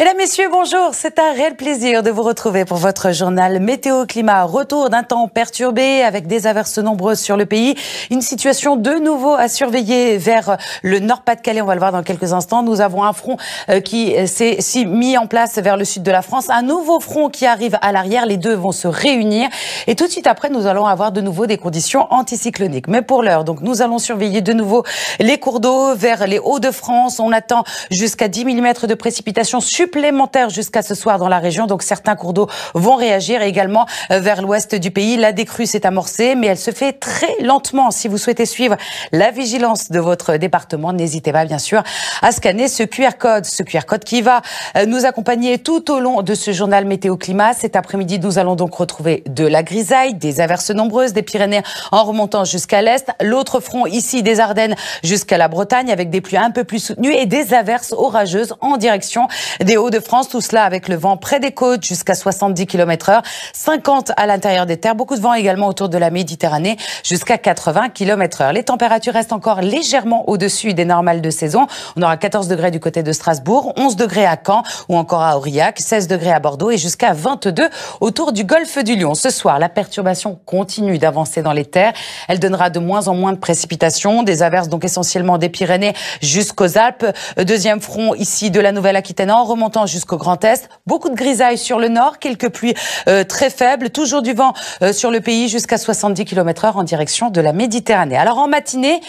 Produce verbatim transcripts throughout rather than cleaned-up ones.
Mesdames, Messieurs, bonjour. C'est un réel plaisir de vous retrouver pour votre journal Météo-Climat. Retour d'un temps perturbé avec des averses nombreuses sur le pays. Une situation de nouveau à surveiller vers le Nord-Pas-de-Calais. On va le voir dans quelques instants. Nous avons un front qui s'est mis en place vers le sud de la France. Un nouveau front qui arrive à l'arrière. Les deux vont se réunir. Et tout de suite après, nous allons avoir de nouveau des conditions anticycloniques. Mais pour l'heure, donc, nous allons surveiller de nouveau les cours d'eau vers les Hauts-de-France. On attend jusqu'à dix millimètres de précipitations supplémentaires supplémentaires jusqu'à ce soir dans la région. Donc certains cours d'eau vont réagir et également vers l'ouest du pays. La décrue s'est amorcée, mais elle se fait très lentement. Si vous souhaitez suivre la vigilance de votre département, n'hésitez pas bien sûr à scanner ce Q R code. Ce Q R code qui va nous accompagner tout au long de ce journal Météo-Climat. Cet après-midi, nous allons donc retrouver de la grisaille, des averses nombreuses, des Pyrénées en remontant jusqu'à l'est. L'autre front ici des Ardennes jusqu'à la Bretagne avec des pluies un peu plus soutenues et des averses orageuses en direction des Hauts-de-France, tout cela avec le vent près des côtes jusqu'à soixante-dix kilomètres heure, cinquante à l'intérieur des terres, beaucoup de vent également autour de la Méditerranée jusqu'à quatre-vingts kilomètres heure. Les températures restent encore légèrement au-dessus des normales de saison. On aura quatorze degrés du côté de Strasbourg, onze degrés à Caen ou encore à Aurillac, seize degrés à Bordeaux et jusqu'à vingt-deux autour du golfe du Lion. Ce soir, la perturbation continue d'avancer dans les terres. Elle donnera de moins en moins de précipitations, des averses donc essentiellement des Pyrénées jusqu'aux Alpes. Deuxième front ici de la Nouvelle-Aquitaine en remontant jusqu'au Grand Est. Beaucoup de grisailles sur le nord, quelques pluies euh, très faibles, toujours du vent euh, sur le pays jusqu'à soixante-dix kilomètres heure en direction de la Méditerranée. Alors en matinée,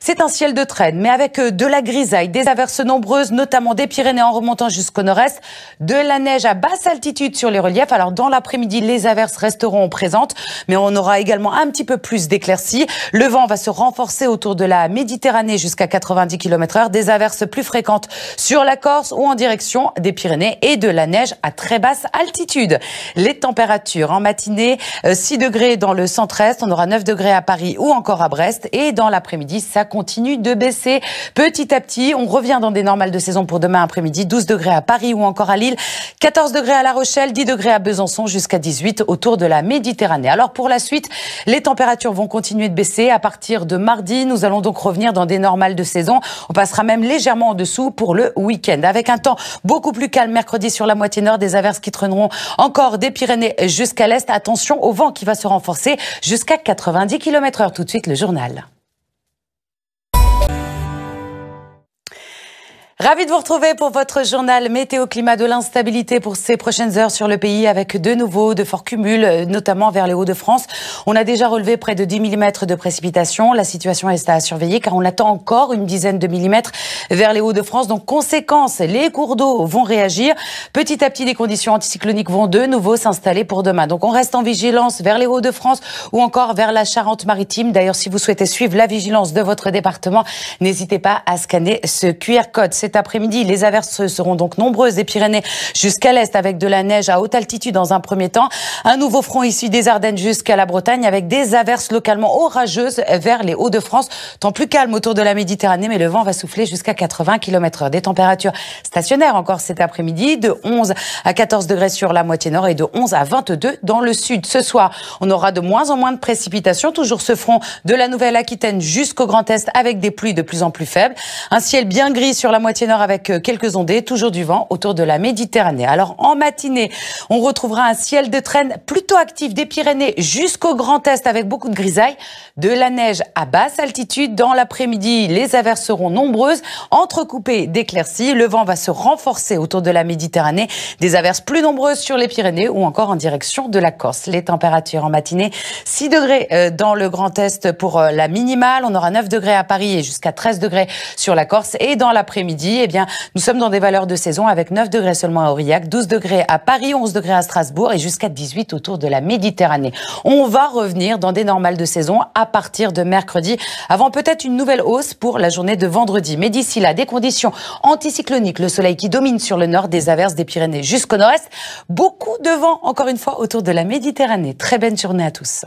c'est un ciel de traîne, mais avec de la grisaille, des averses nombreuses, notamment des Pyrénées en remontant jusqu'au nord-est, de la neige à basse altitude sur les reliefs. Alors dans l'après-midi, les averses resteront présentes, mais on aura également un petit peu plus d'éclaircies. Le vent va se renforcer autour de la Méditerranée jusqu'à quatre-vingt-dix kilomètres heure, des averses plus fréquentes sur la Corse ou en direction des Pyrénées et de la neige à très basse altitude. Les températures en matinée, six degrés dans le centre-est, on aura neuf degrés à Paris ou encore à Brest, et dans l'après-midi, ça continue de baisser petit à petit. On revient dans des normales de saison pour demain après-midi. douze degrés à Paris ou encore à Lille, quatorze degrés à La Rochelle, dix degrés à Besançon, jusqu'à dix-huit autour de la Méditerranée. Alors pour la suite, les températures vont continuer de baisser. À partir de mardi, nous allons donc revenir dans des normales de saison. On passera même légèrement en dessous pour le week-end. Avec un temps beaucoup plus calme mercredi sur la moitié nord, des averses qui traîneront encore des Pyrénées jusqu'à l'est. Attention au vent qui va se renforcer jusqu'à quatre-vingt-dix kilomètres heure. Tout de suite, le journal. Ravi de vous retrouver pour votre journal Météo-Climat. De l'instabilité pour ces prochaines heures sur le pays avec de nouveau de forts cumuls, notamment vers les Hauts-de-France. On a déjà relevé près de dix millimètres de précipitations. La situation est à surveiller car on attend encore une dizaine de millimètres vers les Hauts-de-France. Donc, conséquence, les cours d'eau vont réagir. Petit à petit, les conditions anticycloniques vont de nouveau s'installer pour demain. Donc, on reste en vigilance vers les Hauts-de-France ou encore vers la Charente-Maritime. D'ailleurs, si vous souhaitez suivre la vigilance de votre département, n'hésitez pas à scanner ce Q R code. Cet après-midi, les averses seront donc nombreuses des Pyrénées jusqu'à l'est avec de la neige à haute altitude dans un premier temps. Un nouveau front issu des Ardennes jusqu'à la Bretagne avec des averses localement orageuses vers les Hauts-de-France. Temps plus calme autour de la Méditerranée, mais le vent va souffler jusqu'à quatre-vingts kilomètres heure. Des températures stationnaires encore cet après-midi, de onze à quatorze degrés sur la moitié nord et de onze à vingt-deux dans le sud. Ce soir, on aura de moins en moins de précipitations. Toujours ce front de la Nouvelle-Aquitaine jusqu'au Grand Est avec des pluies de plus en plus faibles. Un ciel bien gris sur la moitié nord avec quelques ondées, toujours du vent autour de la Méditerranée. Alors en matinée, on retrouvera un ciel de traîne plutôt actif des Pyrénées jusqu'au Grand Est avec beaucoup de grisailles, de la neige à basse altitude. Dans l'après-midi, les averses seront nombreuses, entrecoupées d'éclaircies. Le vent va se renforcer autour de la Méditerranée, des averses plus nombreuses sur les Pyrénées ou encore en direction de la Corse. Les températures en matinée, six degrés dans le Grand Est pour la minimale. On aura neuf degrés à Paris et jusqu'à treize degrés sur la Corse. Et dans l'après-midi, eh bien, nous sommes dans des valeurs de saison avec neuf degrés seulement à Aurillac, douze degrés à Paris, onze degrés à Strasbourg et jusqu'à dix-huit autour de la Méditerranée. On va revenir dans des normales de saison à partir de mercredi, avant peut-être une nouvelle hausse pour la journée de vendredi. Mais d'ici là, des conditions anticycloniques, le soleil qui domine sur le nord, des averses des Pyrénées jusqu'au nord-est, beaucoup de vent encore une fois autour de la Méditerranée. Très belle journée à tous.